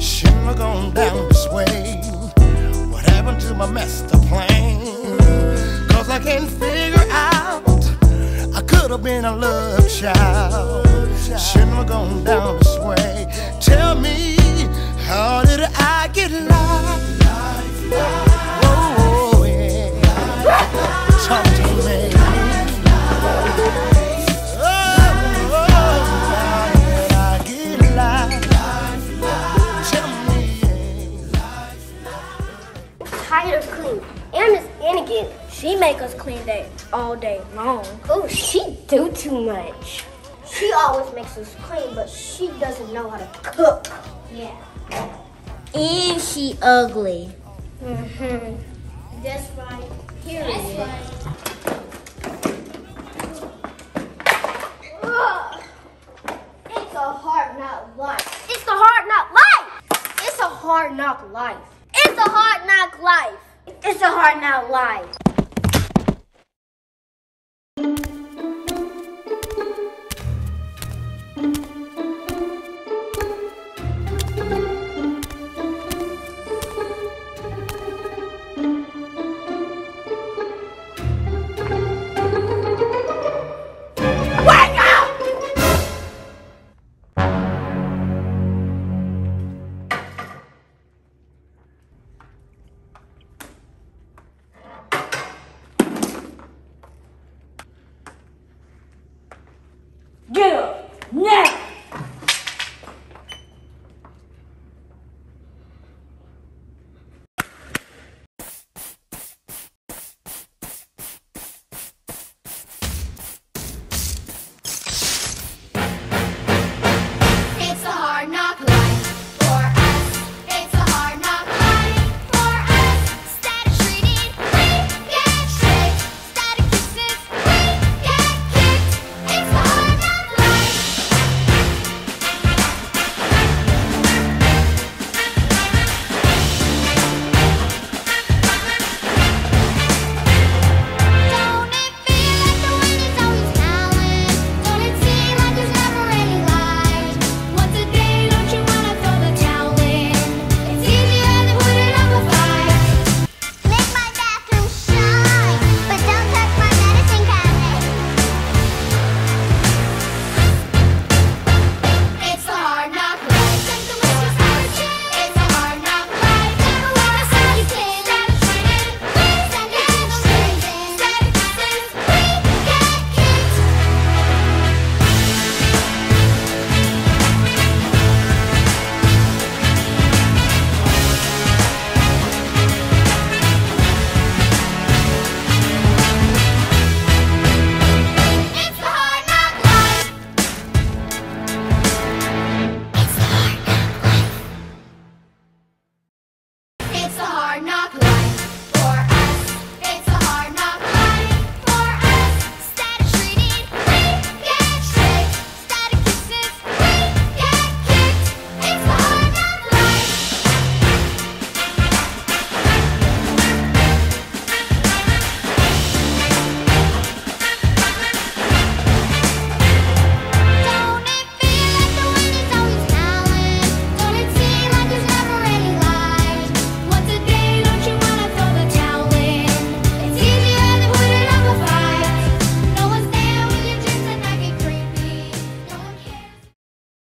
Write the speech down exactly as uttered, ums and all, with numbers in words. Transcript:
Shouldn't have gone down this way. What happened to my master plan? Cause I can't figure out. I could have been a love child. Shouldn't have gone down this way. Tell me, how did I get lost? Oh, yeah. Talk to me. Tired of clean, and Miss Hannigan. She make us clean day all day long. Oh, she do too much. She always makes us clean, but she doesn't know how to cook. Yeah. And she ugly. Mm-hmm. That's right. Here it is. Right. It's a hard knock life. It's a hard knock life. It's a hard knock life. It's a hard knock life. It's a hard knock life.